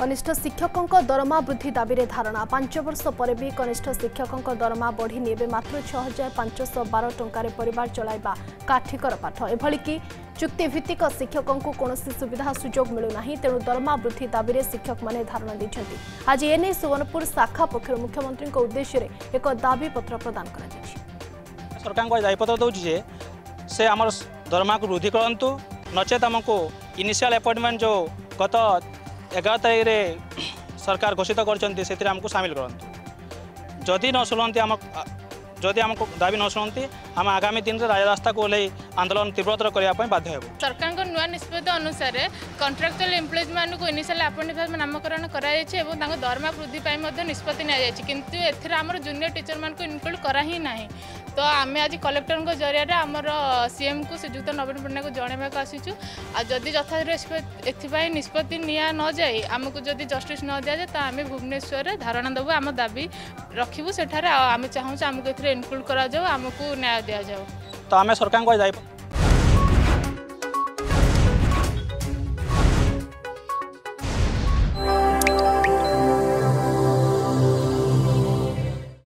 कनिष्ठ शिक्षक दरमा वृद्धि दाबी रे धारणा। 5 वर्ष पर भी कनिष्ठ शिक्षकों दरमा बढ़ीनी एवं मात्र 6512 टंकार परिवार चलाइबा काठिकर पाठ। एभली कि चुक्तिभित्तिक शिक्षकों को कौनसी सुविधा सुजोग मिलूना तेणु दरमा वृद्धि दाबी रे शिक्षक माने धारणा दैछथि। आज एने सुवर्णपुर शाखा पक्ष मुख्यमंत्री उद्देश्य रे एक दाबी पत्र प्रदान करा जायछि। सरकार को दायित्व दउछि जे से हमर दरमा को वृद्धि करंतु, नचेत हमको इनिशियल अपॉइंटमेंट जो गत 11 तारीख रे सरकार घोषित करछन्ती सेतिर हमको शामिल करंतु। जदि न सुनती हम जदि हमको दाबी न सुनती हम आगामी दिन रे राजरास्ता को ओले आंदोलन तीव्रतर करिया पय बाध्य हेबो। सरकार को नुवा निष्पत्ति अनुसार कॉन्ट्रैक्चुअल एम्प्लॉइज मान को इनिशियल अपॉइंटमेंट नामकरण करा जाय छै एवं तांको दरमा वृद्धि पय मध्य निष्पत्ति नै जाय छै, किंतु एथिर हमर जूनियर टीचर मान को इन्क्लूड करा ही नाही। तो आम आज कलेक्टर को जरिया आमर सीएम को श्रीजुक्त नवीन पट्टनायक को जनवाक आसीचु। आ जदि यथाई निष्पत्ति निया न जाए आमको जदि जस्टिस न दि जाए तो आम भुवनेश्वर धारणा देवु, आम दाबी रखिबु, सेठारे आम चाहूँ आमको इनक्लूड करा जाओ, आमको न्याय दिया जाओ। तो आम सरकार को